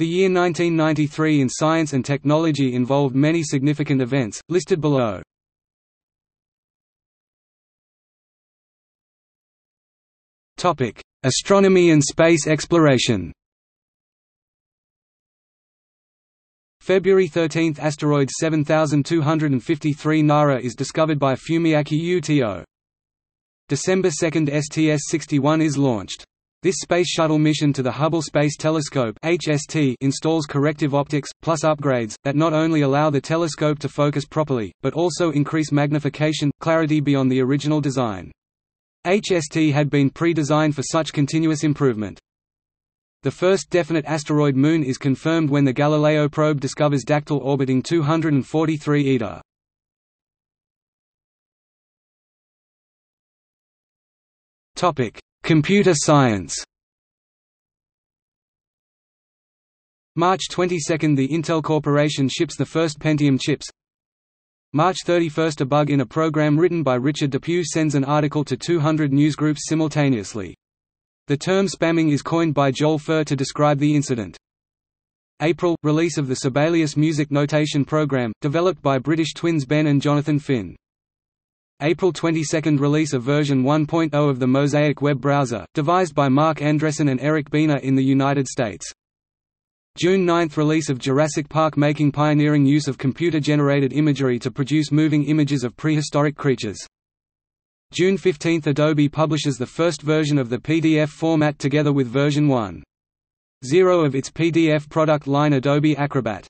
The year 1993 in science and technology involved many significant events, listed below. Astronomy and space exploration. February 13 – Asteroid 7253 Nara is discovered by Fumiaki Uto. December 2 – STS-61 is launched. This Space Shuttle mission to the Hubble Space Telescope (HST) installs corrective optics, plus upgrades, that not only allow the telescope to focus properly, but also increase magnification, clarity beyond the original design. HST had been pre-designed for such continuous improvement. The first definite asteroid moon is confirmed when the Galileo probe discovers Dactyl orbiting 243 Ida. Computer science. March 22 – The Intel Corporation ships the first Pentium chips. March 31 – A bug in a program written by Richard Depew sends an article to 200 newsgroups simultaneously. The term spamming is coined by Joel Furr to describe the incident. April – Release of the Sibelius Music Notation Program, developed by British twins Ben and Jonathan Finn. April 22 – Release of version 1.0 of the Mosaic web browser, devised by Marc Andreessen and Eric Bina in the United States. June 9 – Release of Jurassic Park, making pioneering use of computer-generated imagery to produce moving images of prehistoric creatures. June 15 – Adobe publishes the first version of the PDF format together with version 1.0 of its PDF product line Adobe Acrobat.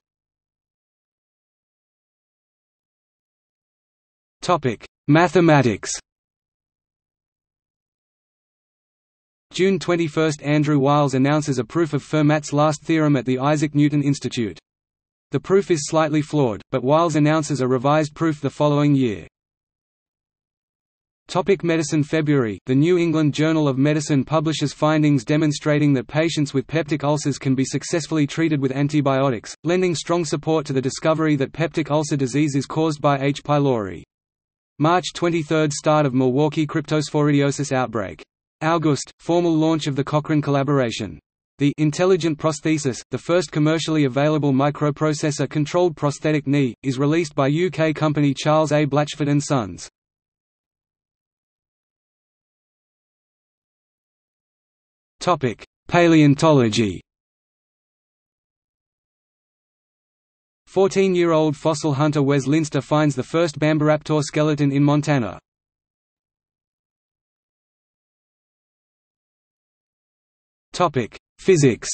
Mathematics. June 21 – Andrew Wiles announces a proof of Fermat's last theorem at the Isaac Newton Institute. The proof is slightly flawed, but Wiles announces a revised proof the following year. Medicine. February – The New England Journal of Medicine publishes findings demonstrating that patients with peptic ulcers can be successfully treated with antibiotics, lending strong support to the discovery that peptic ulcer disease is caused by H. pylori. March 23 – Start of Milwaukee cryptosporidiosis outbreak. August – Formal launch of the Cochrane Collaboration. The Intelligent Prosthesis, the first commercially available microprocessor-controlled prosthetic knee, is released by UK company Charles A. Blatchford and Sons. Paleontology. 14-year-old fossil hunter Wes Linster finds the first Bambiraptor skeleton in Montana. Physics.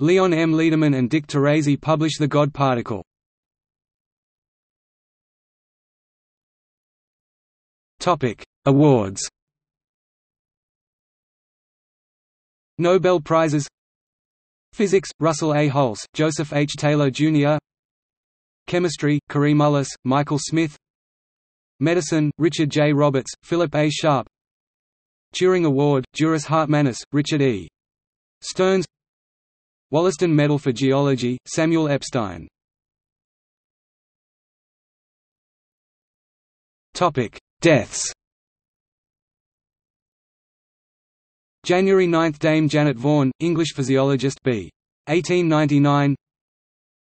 Leon M. Lederman and Dick Terzis publish the God particle. Awards. Nobel Prizes. Physics – Russell A. Hulse, Joseph H. Taylor, Jr. Chemistry – Kareem Mullis, Michael Smith. Medicine – Richard J. Roberts, Philip A. Sharp. Turing Award – Juris Hartmanus, Richard E. Stearns. Wollaston Medal for Geology – Samuel Epstein. Deaths. January 9 – Dame Janet Vaughan, English physiologist, b. 1899.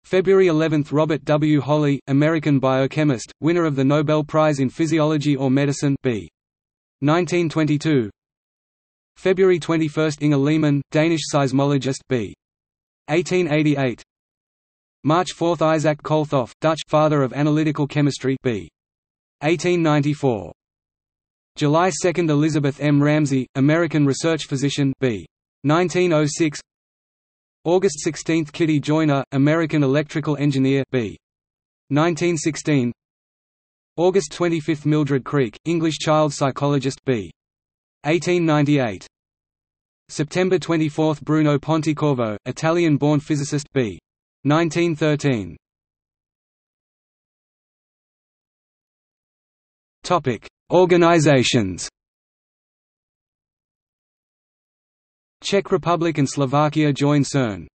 February 11 – Robert W. Holley, American biochemist, winner of the Nobel Prize in Physiology or Medicine, b. 1922. February 21 – Inge Lehmann, Danish seismologist, b. 1888. March 4 – Isaac Kolthoff, Dutch, father of analytical chemistry, b. 1894. July 2 – Elizabeth M. Ramsey, American research physician, b. 1906. August 16 – Kitty Joyner, American electrical engineer, b. 1916. August 25 – Mildred Creek, English child psychologist, b. 1898. September 24 – Bruno Pontecorvo, Italian-born physicist, b. 1913. Organizations. Czech Republic and Slovakia join CERN.